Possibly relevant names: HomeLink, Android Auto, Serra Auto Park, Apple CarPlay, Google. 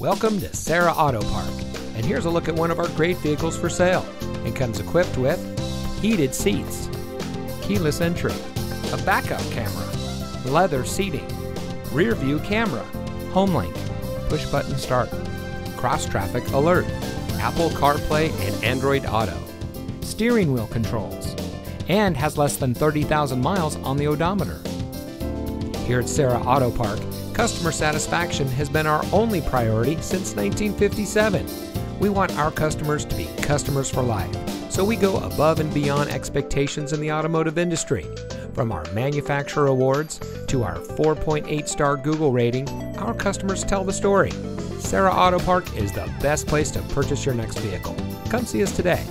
Welcome to Serra Auto Park, and here's a look at one of our great vehicles for sale. It comes equipped with heated seats, keyless entry, a backup camera, leather seating, rear view camera, HomeLink, push button start, cross traffic alert, Apple CarPlay and Android Auto, steering wheel controls, and has less than 30,000 miles on the odometer. Here at Serra Auto Park, customer satisfaction has been our only priority since 1957. We want our customers to be customers for life, so we go above and beyond expectations in the automotive industry. From our manufacturer awards to our 4.8-star Google rating, our customers tell the story. Serra Auto Park is the best place to purchase your next vehicle. Come see us today.